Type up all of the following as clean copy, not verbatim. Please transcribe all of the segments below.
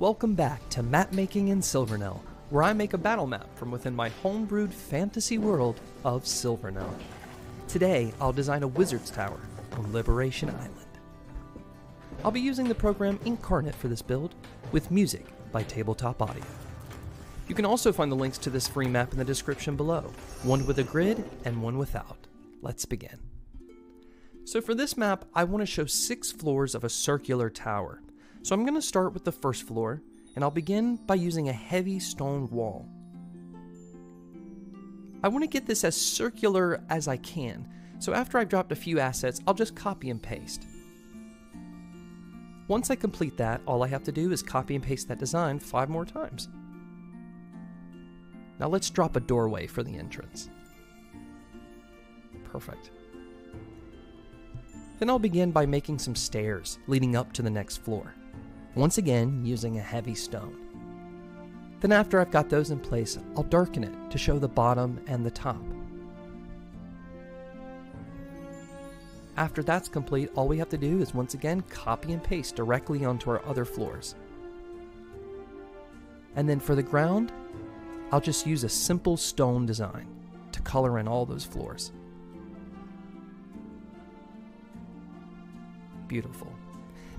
Welcome back to Map Making in Silver Nell, where I make a battle map from within my homebrewed fantasy world of Silver Nell. Today, I'll design a wizard's tower on Liberation Island. I'll be using the program Inkarnate for this build, with music by Tabletop Audio. You can also find the links to this free map in the description below, one with a grid and one without. Let's begin. So for this map, I want to show 6 floors of a circular tower. So I'm going to start with the first floor, and I'll begin by using a heavy stone wall. I want to get this as circular as I can, so after I've dropped a few assets, I'll just copy and paste. Once I complete that, all I have to do is copy and paste that design 5 more times. Now let's drop a doorway for the entrance. Perfect. Then I'll begin by making some stairs leading up to the next floor, once again using a heavy stone. Then after I've got those in place, I'll darken it to show the bottom and the top. After that's complete, all we have to do is once again copy and paste directly onto our other floors. And then for the ground, I'll just use a simple stone design to color in all those floors. Beautiful.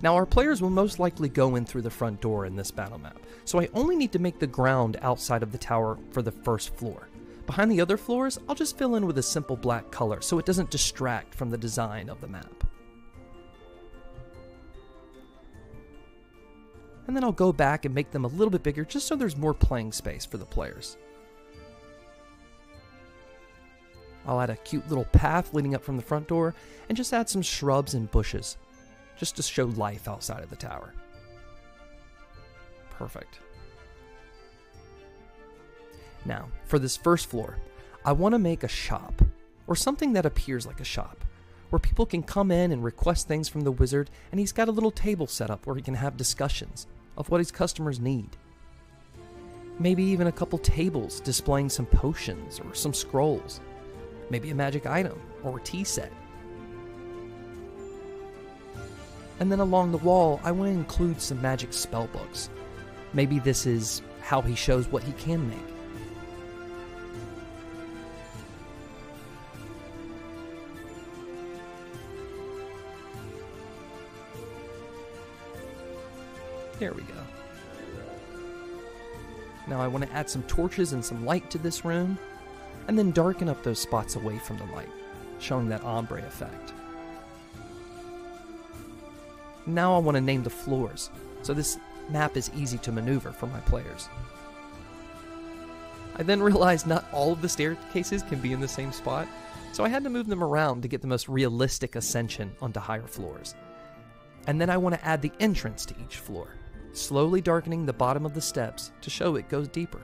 Now our players will most likely go in through the front door in this battle map, so I only need to make the ground outside of the tower for the first floor. Behind the other floors, I'll just fill in with a simple black color so it doesn't distract from the design of the map. And then I'll go back and make them a little bit bigger just so there's more playing space for the players. I'll add a cute little path leading up from the front door and just add some shrubs and bushes, just to show life outside of the tower. Perfect. Now, for this first floor, I want to make a shop, or something that appears like a shop, where people can come in and request things from the wizard, and he's got a little table set up where he can have discussions of what his customers need. Maybe even a couple tables displaying some potions or some scrolls, maybe a magic item or a tea set. And then along the wall, I want to include some magic spell books. Maybe this is how he shows what he can make. There we go. Now I want to add some torches and some light to this room, and then darken up those spots away from the light, showing that ombre effect. Now I want to name the floors, so this map is easy to maneuver for my players. I then realized not all of the staircases can be in the same spot, so I had to move them around to get the most realistic ascension onto higher floors. And then I want to add the entrance to each floor, slowly darkening the bottom of the steps to show it goes deeper.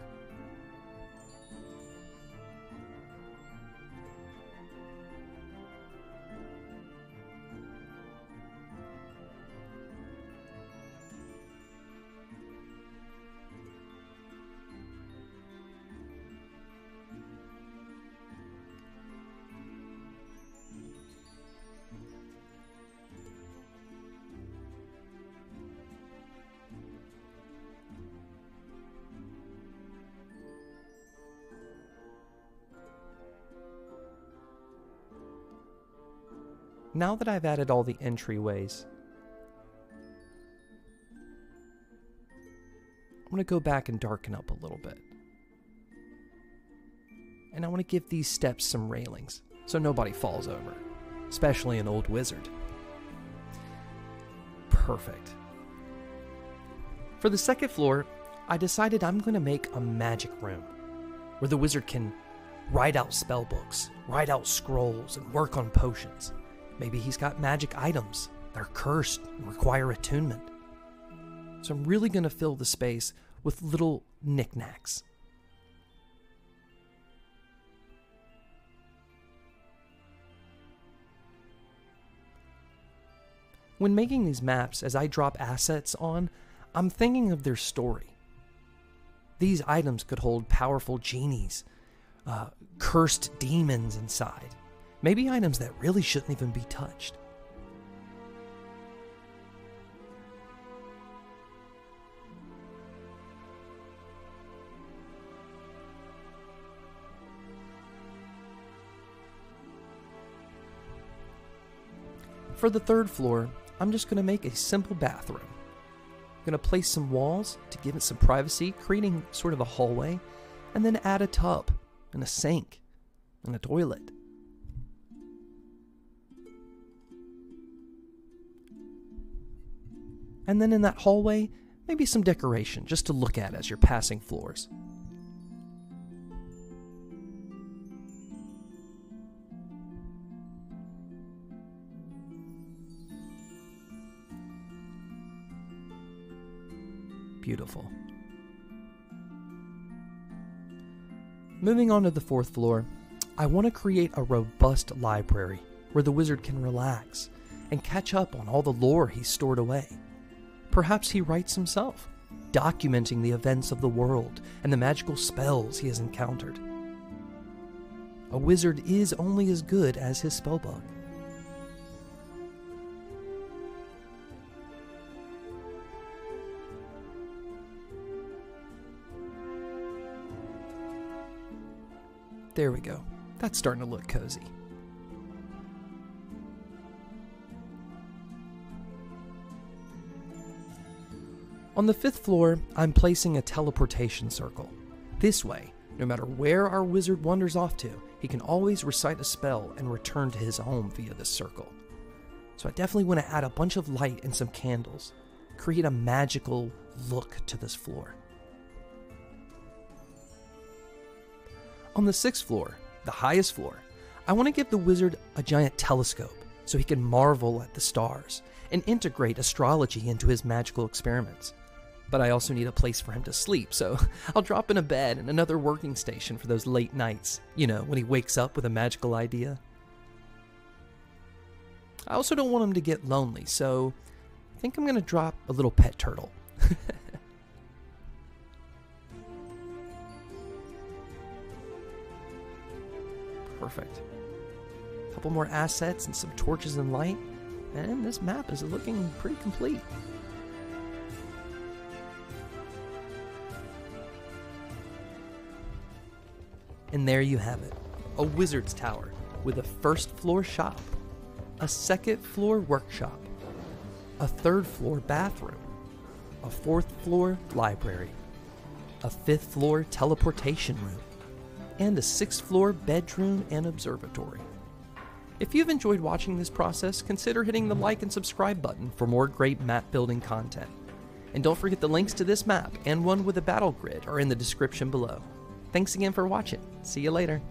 Now that I've added all the entryways, I'm going to go back and darken up a little bit. And I want to give these steps some railings so nobody falls over, especially an old wizard. Perfect. For the second floor, I decided I'm going to make a magic room where the wizard can write out spell books, write out scrolls, and work on potions. Maybe he's got magic items that are cursed and require attunement. So I'm really going to fill the space with little knickknacks. When making these maps, as I drop assets on, I'm thinking of their story. These items could hold powerful genies, cursed demons inside. Maybe items that really shouldn't even be touched. For the third floor, I'm just going to make a simple bathroom. I'm going to place some walls to give it some privacy, creating sort of a hallway, and then add a tub and a sink and a toilet. And then in that hallway, maybe some decoration just to look at as you're passing floors. Beautiful. Moving on to the fourth floor, I want to create a robust library where the wizard can relax and catch up on all the lore he's stored away. Perhaps he writes himself, documenting the events of the world and the magical spells he has encountered. A wizard is only as good as his spellbook. There we go. That's starting to look cozy. On the fifth floor, I'm placing a teleportation circle. This way, no matter where our wizard wanders off to, he can always recite a spell and return to his home via this circle. So I definitely want to add a bunch of light and some candles, create a magical look to this floor. On the sixth floor, the highest floor, I want to give the wizard a giant telescope so he can marvel at the stars and integrate astrology into his magical experiments. But I also need a place for him to sleep, so I'll drop in a bed and another working station for those late nights, you know, when he wakes up with a magical idea. I also don't want him to get lonely, so I think I'm going to drop a little pet turtle. Perfect. A couple more assets and some torches and light, and this map is looking pretty complete. And there you have it, a wizard's tower with a first floor shop, a second floor workshop, a third floor bathroom, a fourth floor library, a fifth floor teleportation room, and a sixth floor bedroom and observatory. If you've enjoyed watching this process, consider hitting the like and subscribe button for more great map building content. And don't forget the links to this map and one with a battle grid are in the description below. Thanks again for watching. See you later.